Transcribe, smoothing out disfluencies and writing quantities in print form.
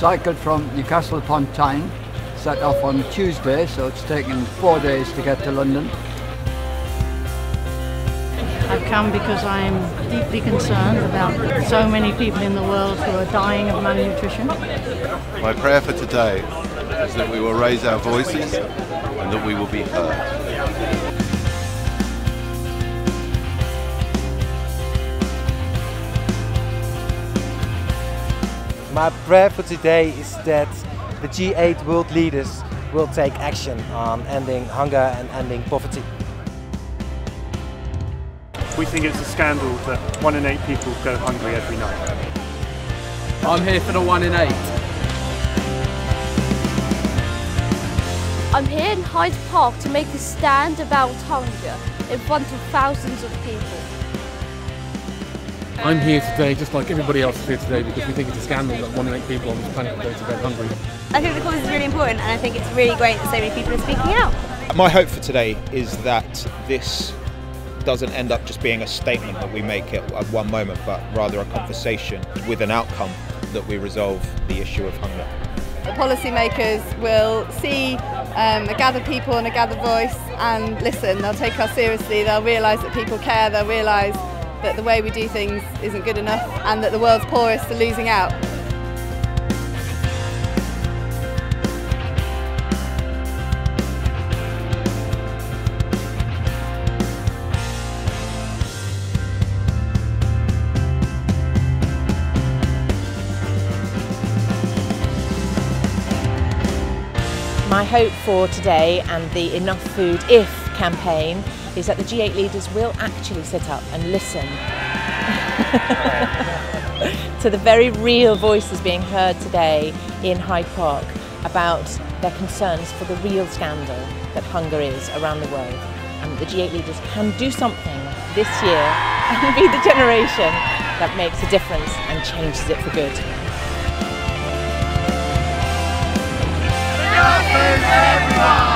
cycled from Newcastle upon Tyne, set off on Tuesday, so it's taken 4 days to get to London. I've come because I'm deeply concerned about so many people in the world who are dying of malnutrition. My prayer for today is that we will raise our voices and that we will be heard. My prayer for today is that the G8 world leaders will take action on ending hunger and ending poverty. We think it's a scandal that 1 in 8 people go hungry every night. I'm here for the 1 in 8. I'm here in Hyde Park to make a stand about hunger in front of thousands of people. I'm here today, just like everybody else is here today, because we think it's a scandal that 1 in 8 people on this planet go to bed hungry. I think the cause is really important, and I think it's really great that so many people are speaking out. My hope for today is that this doesn't end up just being a statement that we make at one moment, but rather a conversation with an outcome that we resolve the issue of hunger. The policymakers will see a gathered people and a gathered voice and listen. They'll take us seriously, they'll realise that people care, they'll realise that the way we do things isn't good enough and that the world's poorest are losing out. My hope for today and the Enough Food IF campaign is that the G8 leaders will actually sit up and listen to the very real voices being heard today in Hyde Park about their concerns for the real scandal that hunger is around the world, and that the G8 leaders can do something this year and be the generation that makes a difference and changes it for good. Enough food, everyone!